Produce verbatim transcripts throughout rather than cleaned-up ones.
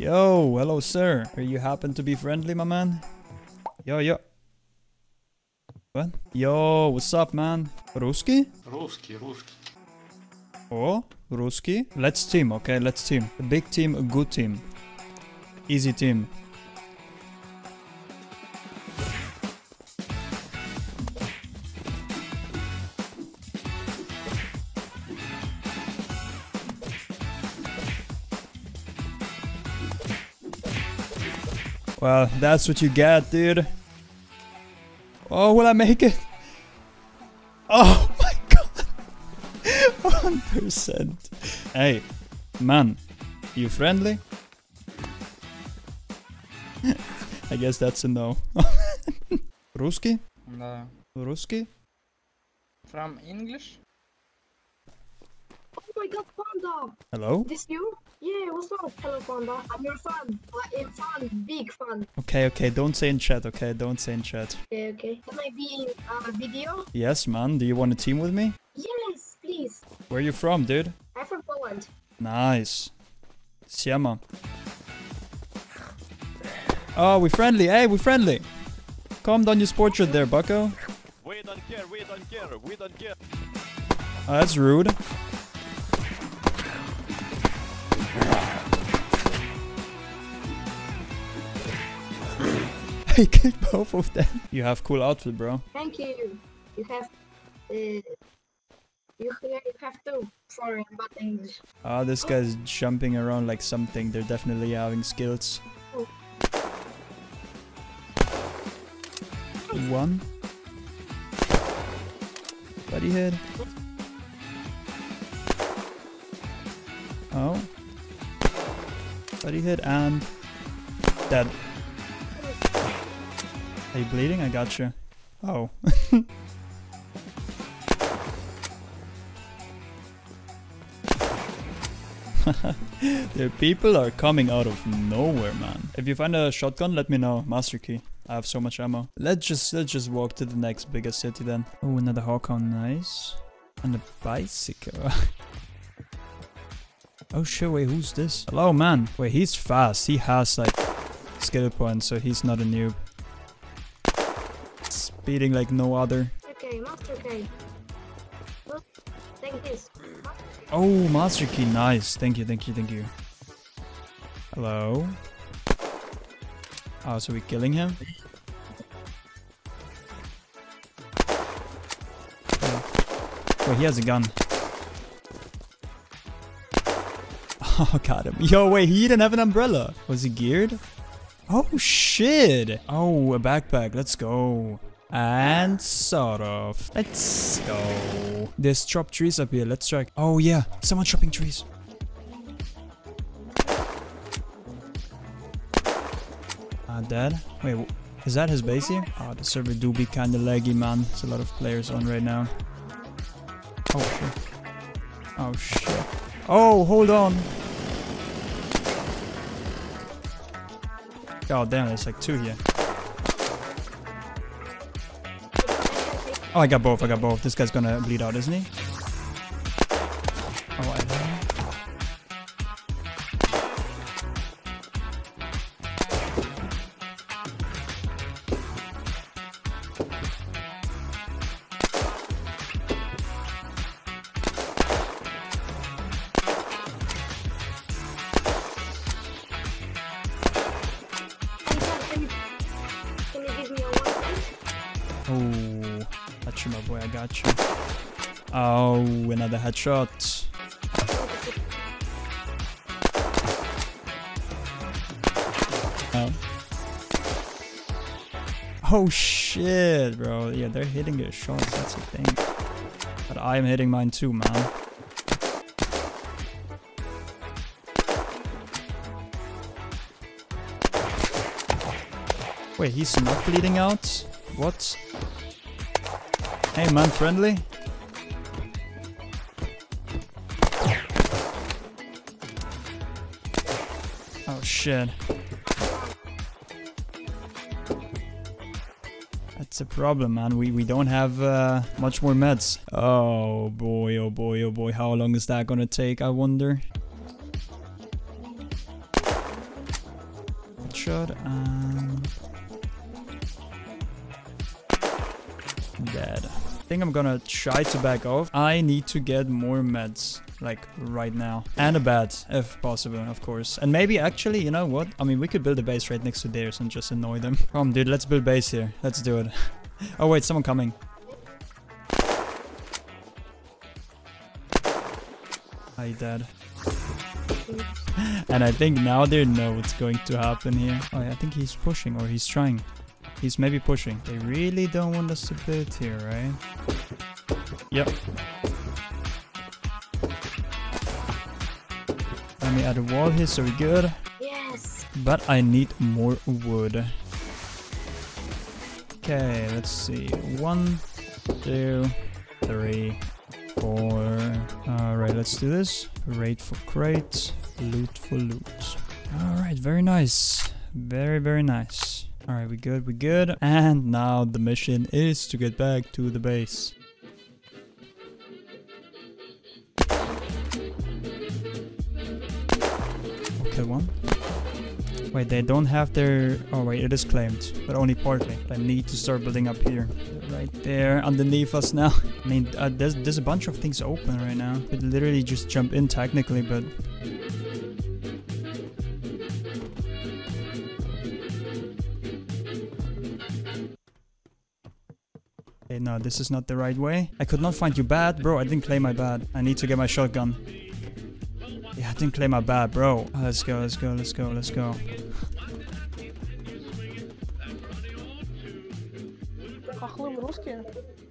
Yo, hello sir. Are you happen to be friendly, my man? Yo, yo. What? Yo, what's up, man? Ruski? Ruski, Ruski. Oh, Ruski. Let's team, okay? Let's team. A big team, a good team. Easy team. Well, that's what you got, dude. Oh, will I make it? Oh my god. one percent. Hey, man. You friendly? I guess that's a no. Ruski? No. Ruski? From English? Oh my god, Panda! Hello? This you? Yeah, what's up? Hello, Panda. I'm your fan. I'm fan. Big fan. Okay, okay. Don't say in chat, okay? Don't say in chat. Okay, okay. Can I be in a video? Yes, man. Do you want to team with me? Yes, please. Where are you from, dude? I'm from Poland. Nice. Siema. Oh, we friendly. Hey, we friendly. Calm down your sport shirt there, bucko. We don't care. We don't care. We don't care. Oh, that's rude. I killed both of them. You have cool outfit, bro. Thank you. You have... Uh, you, you have two foreign but English. Ah, this guy's jumping around like something. They're definitely having skills. Oh. One. Buddy head. Oh. Buddy head and... Dead. Are you bleeding? I got you. Oh. The people are coming out of nowhere, man. If you find a shotgun, let me know. Master key. I have so much ammo. Let's just let's just walk to the next biggest city then. Oh, another Hawkhound, nice. And a bicycle. Oh shit! Wait, who's this? Hello, man. Wait, he's fast. He has like skill points, so he's not a noob. Speeding like no other. Okay, master key. Well, take this. Oh, master key, nice. Thank you, thank you, thank you. Hello. Oh, so we're killing him? Oh, wait, he has a gun. Oh, got him. Yo, wait, he didn't have an umbrella. Was he geared? Oh, shit. Oh, a backpack. Let's go. And sort of. Let's go. There's chopped trees up here. Let's check. Oh yeah, someone chopping trees. Ah, dead. Wait, is that his base here? Oh, the server do be kinda laggy, man. There's a lot of players on right now. Oh shit. Oh shit. Oh, hold on. God damn, there's like two here. Oh, I got both, I got both. This guy's gonna bleed out, isn't he? Oh, I Can you give me a one? Oh. Got you, my boy, I got you. Oh, another headshot. Oh. Oh shit, bro. Yeah, they're hitting their shots, that's the thing. But I am hitting mine too, man. Wait, he's not bleeding out? What? Hey man, friendly? Oh shit. That's a problem, man. We we don't have uh, much more meds. Oh boy, oh boy, oh boy. How long is that gonna take, I wonder? captured, and dead. I think I'm gonna try to back off. I need to get more meds, like right now, and a bed if possible, of course. And maybe actually, you know what, I mean, we could build a base right next to theirs and just annoy them. Come on, dude, let's build base here, let's do it. Oh wait, someone coming. I dead. And I think now they know what's going to happen here. Oh yeah, I think he's pushing, or he's trying. He's maybe pushing. They really don't want us to build here, right? Yep. Let me add a wall here, so we're good. Yes. But I need more wood. Okay, let's see. One, two, three, four. Alright, let's do this. Raid for crate, loot for loot. Alright, very nice. Very, very nice. Alright, we good, we good. And now the mission is to get back to the base. Okay, one. Wait, they don't have their... Oh wait, it is claimed, but only partly. I need to start building up here. Right there, underneath us now. I mean, uh, there's, there's a bunch of things open right now. Could literally just jump in technically, but... Okay, no, this is not the right way. I could not find you bad. Bro, I didn't claim my bad. I need to get my shotgun. Yeah, I didn't claim my bad, bro. Oh, let's go, let's go, let's go, let's go.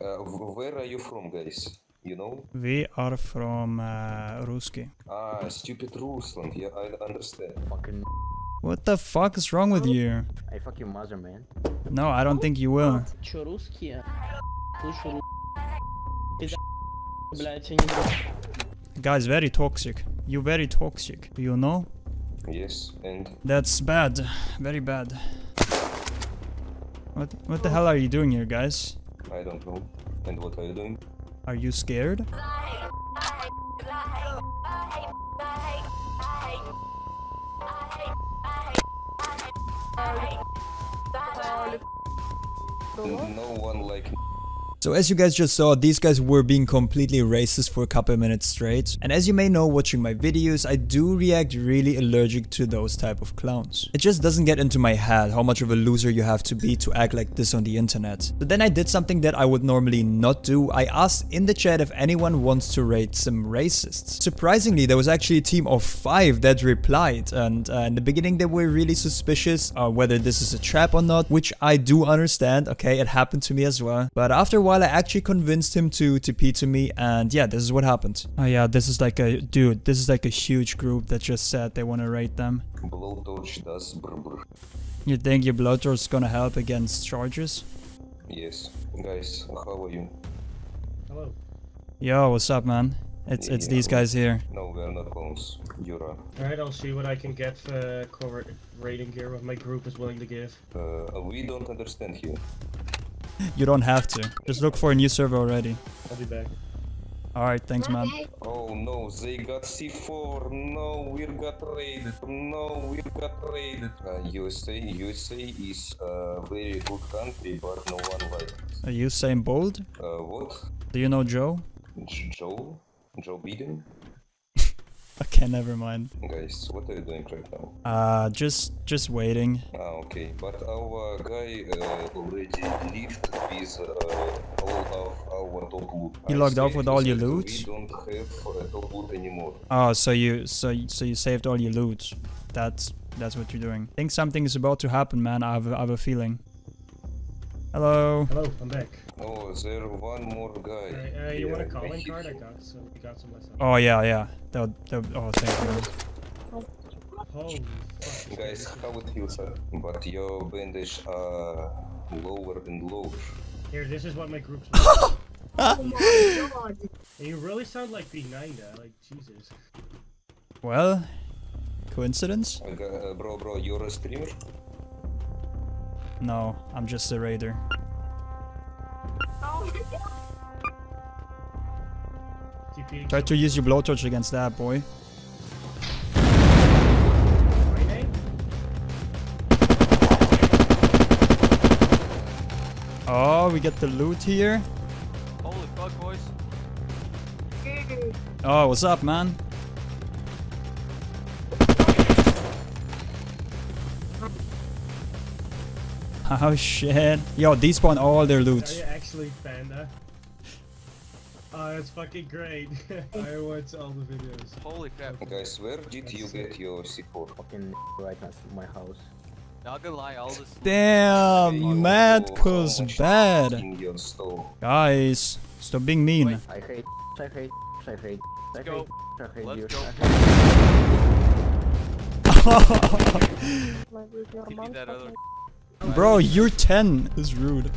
Uh, where are you from, guys? You know? We are from uh, Ruski. Ah, stupid Ruslan. Yeah, I understand. Fucking. What the fuck is wrong with you? I fuck your mother, man. No, I don't think you will. Guys, very toxic. You're very toxic. You know? Yes, and that's bad. Very bad. What what the hell are you doing here, guys? I don't know. And what are you doing? Are you scared? No one like me. So as you guys just saw, these guys were being completely racist for a couple minutes straight. And as you may know watching my videos, I do react really allergic to those type of clowns. It just doesn't get into my head how much of a loser you have to be to act like this on the internet. But then I did something that I would normally not do. I asked in the chat if anyone wants to raid some racists. Surprisingly, there was actually a team of five that replied. And uh, in the beginning, they were really suspicious uh, whether this is a trap or not, which I do understand. Okay, it happened to me as well. But after a while, I actually convinced him to T P to me, and yeah, this is what happened. Oh yeah, this is like a dude, this is like a huge group that just said they want to raid them. Blowtorch does brr brr. You think your blowtorch is gonna help against charges? Yes. Guys, how are you? Hello. Yo, what's up, man? It's yeah, it's these guys here. No, we're not clones. You're up. Alright, I'll see what I can get uh, cover raiding gear what my group is willing to give. Uh, we don't understand you. You don't have to. Just look for a new server already. I'll be back. Alright, thanks, man. Oh no, they got C four. No, we got raided. No, we got raided. Uh, U S A, U S A is a very good country, but no one likes it. Are you saying bold? Uh, what? Do you know Joe? J Joe? Joe Biden? Okay, never mind. Guys, what are you doing right now? Uh, just, just waiting. Ah, okay. But our guy uh, already left with uh, all of our top loot. He logged off with all your loot? We don't have uh, top loot anymore. Oh, so you, so, so you saved all your loot. That's, that's what you're doing. I think something is about to happen, man. I have, I have a feeling. Hello. Hello, I'm back. Oh, there's one more guy. Uh, uh, you yeah, want a calling card? I got some. I got some myself. Oh yeah, yeah. That, that, oh, thank you. Holy fuck. Guys, how it feels, sir? But your bandage are lower and lower. Here, this is what my group's like. Oh my god. You really sound like P nine nda. Like, Jesus. Well, coincidence? Uh, bro, bro, you're a streamer? No, I'm just a raider. Oh my god. Try to use your blowtorch against that boy. Right, eh? car. We get the loot here. Holy fuck, boys. Oh, what's up, man? Oh shit. Yo, despawn all their loot. Are you actually Panda? Oh, that's fucking great. I watch all the videos. Holy crap. Guys, where did you get your C four? Fucking right next to my house. Not gonna lie, all this. Damn, Matt goes bad. Guys, stop being mean. Wait. I hate, I hate, I hate, I hate, go. I hate, I hate you. Go. Bro, you're ten. It's rude.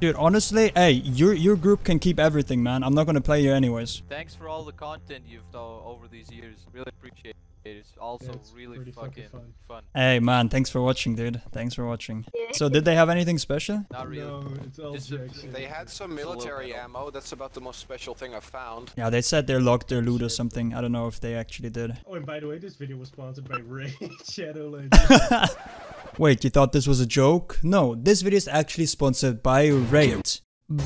Dude, honestly, hey, your your group can keep everything, man. I'm not gonna play you anyways. Thanks for all the content you've done over these years. Really appreciate it. It's also yeah, it's really fucking, fucking fun. fun. Hey man, thanks for watching, dude. Thanks for watching. So did they have anything special? Not really. No, it's all just, they had some military ammo. That's about the most special thing I found. Yeah, they said they locked their loot or something. I don't know if they actually did. Oh, and by the way, this video was sponsored by Ray Shadowland. Wait, you thought this was a joke? No, this video is actually sponsored by Ray.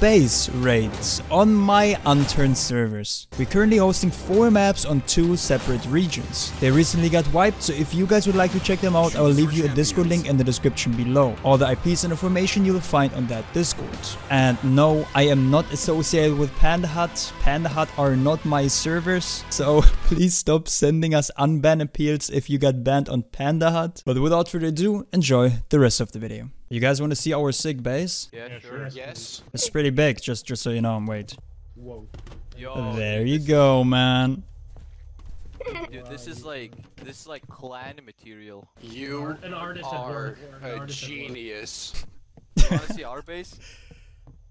Base raids on my Unturned servers. We're currently hosting four maps on two separate regions. They recently got wiped, so if you guys would like to check them out, I will leave you a Discord link in the description below. All the I Ps and information you will find on that Discord. And no, I am not associated with Panda Hut. Panda Hut are not my servers, so please stop sending us unban appeals if you got banned on Panda Hut. But without further ado, enjoy the rest of the video. You guys want to see our sick base? Yeah, sure. Yes. It's pretty big, just just so you know. Wait. Whoa. Yo, there you go, man. Dude, this is like this is like clan material. You an artist are a genius. You want to see our base?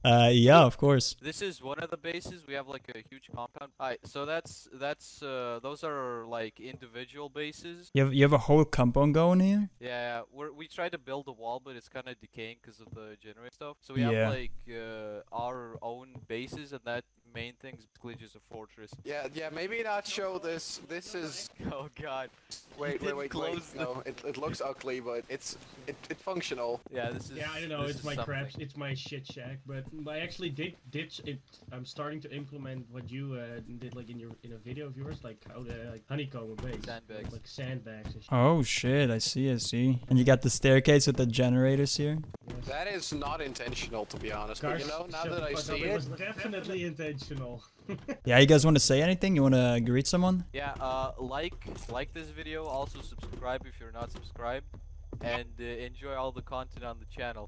Uh, yeah, of course. This is one of the bases. We have like a huge compound. Alright, so that's that's uh, those are like individual bases. You have you have a whole compound going here. Yeah, we we tried to build a wall, but it's kind of decaying because of the generator stuff. So we yeah. have like uh, our own bases, and that main thing is glitches a fortress. Yeah, yeah. Maybe not show this. This is. Oh God. Wait, wait, wait, wait. The... No, it it looks ugly, but it's it it's functional. Yeah, this is. Yeah, I don't know. It's my crap. It's my shit shack, but. I actually did ditch it. I'm starting to implement what you uh, did, like in your in a video of yours, like how the like honeycomb base, sandbags, like sandbags. And shit. Oh shit! I see, I see. And you got the staircase with the generators here. Yes. That is not intentional, to be honest. Cars, but you know, now that I see it, it was definitely intentional. Yeah, you guys want to say anything? You want to greet someone? Yeah, uh, like like this video. Also subscribe if you're not subscribed, and uh, enjoy all the content on the channel.